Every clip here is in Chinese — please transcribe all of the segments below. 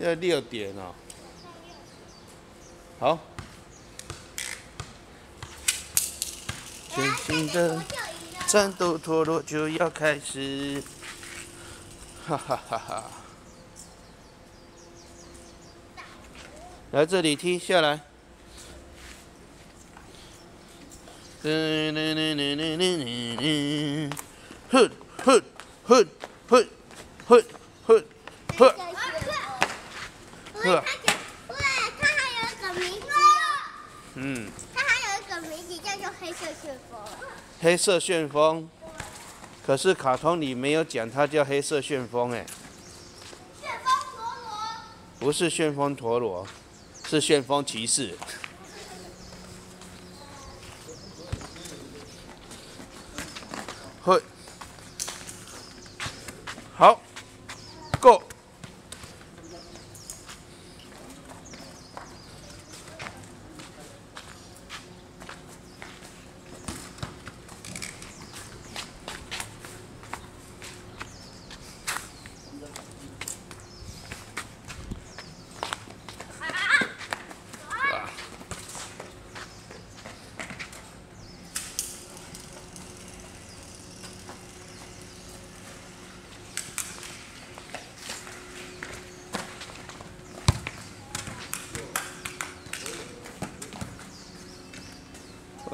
要6点哦。好，全新的战斗陀螺就要开始，哈哈哈哈！来这里踢下来。 它还有一个名字叫做黑色旋风。黑色旋风，可是卡通里没有讲它叫黑色旋风哎。旋风陀螺。不是旋风陀螺，是旋风骑士。 会，好 ，Go，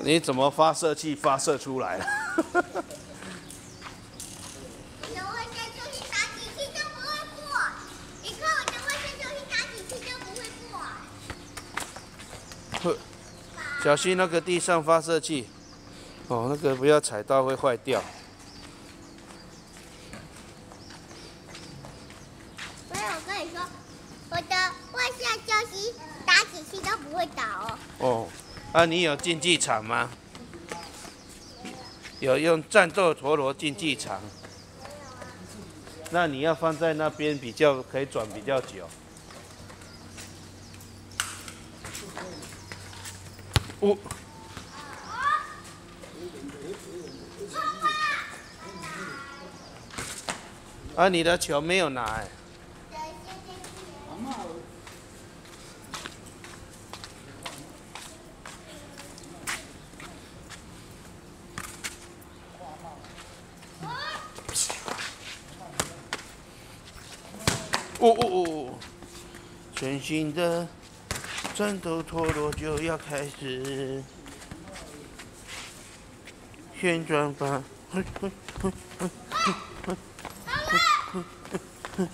你怎么发射器发射出来了？我的外甥就是打几次都不会过，你看我的外甥就是打几次都不会过。小心那个地上发射器，哦，那个不要踩到会坏掉。所以我跟你说，我的外甥就是打几次都不会倒哦。哦。 啊，你有竞技场吗？有用战斗陀螺竞技场。那你要放在那边比较可以转比较久。哦。啊，你的球没有拿哎。 哦哦哦！全新的战斗陀螺就要开始，旋转吧！过来！过来！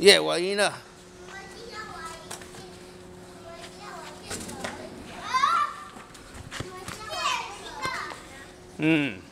耶！ 我赢了！嗯。